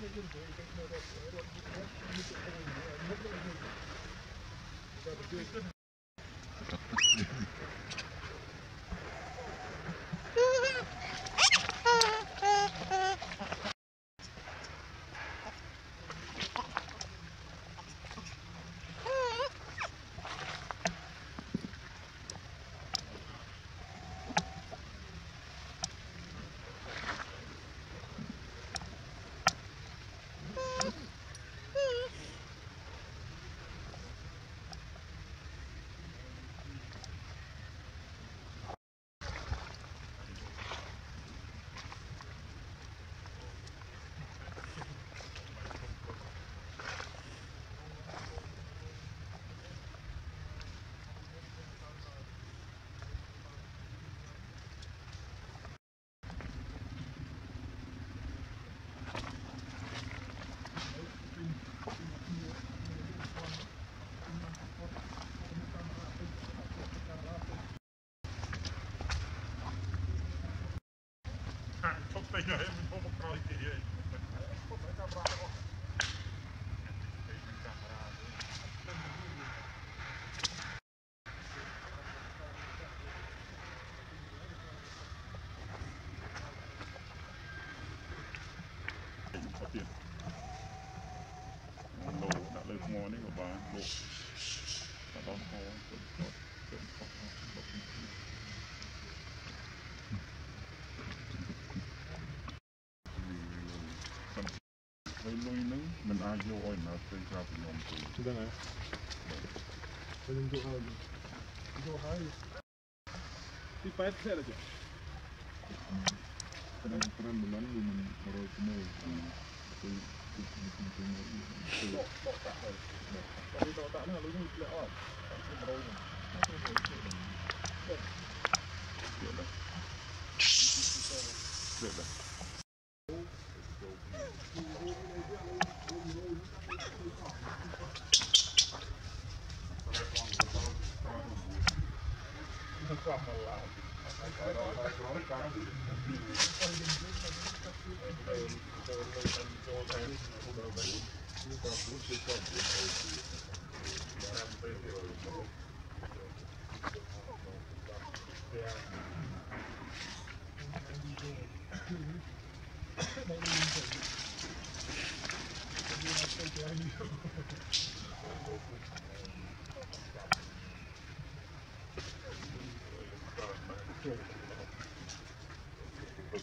No, I haven't been able to do it. I do or not, they grab the number. To the left. They didn't go high. Go high. They fight the other. But I'm from the London or the North.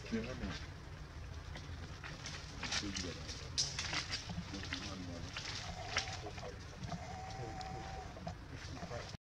Thank you.